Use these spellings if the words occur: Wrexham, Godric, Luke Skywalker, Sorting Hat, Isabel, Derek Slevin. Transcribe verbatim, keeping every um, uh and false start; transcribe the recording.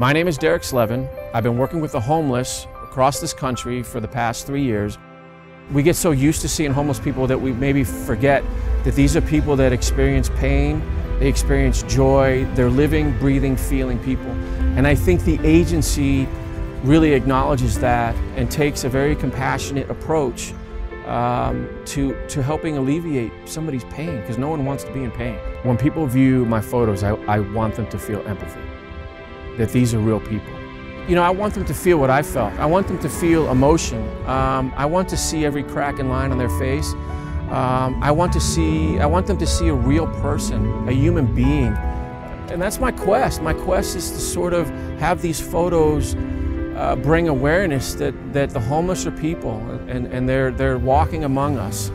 My name is Derek Slevin. I've been working with the homeless across this country for the past three years. We get so used to seeing homeless people that we maybe forget that these are people that experience pain, they experience joy, they're living, breathing, feeling people. And I think the agency really acknowledges that and takes a very compassionate approach um, to, to helping alleviate somebody's pain, because no one wants to be in pain. When people view my photos, I, I want them to feel empathy, that these are real people. You know, I want them to feel what I felt. I want them to feel emotion. Um, I want to see every crack and line on their face. Um, I want to see, I want them to see a real person, a human being. And that's my quest. My quest is to sort of have these photos uh, bring awareness that, that the homeless are people and, and they're, they're walking among us.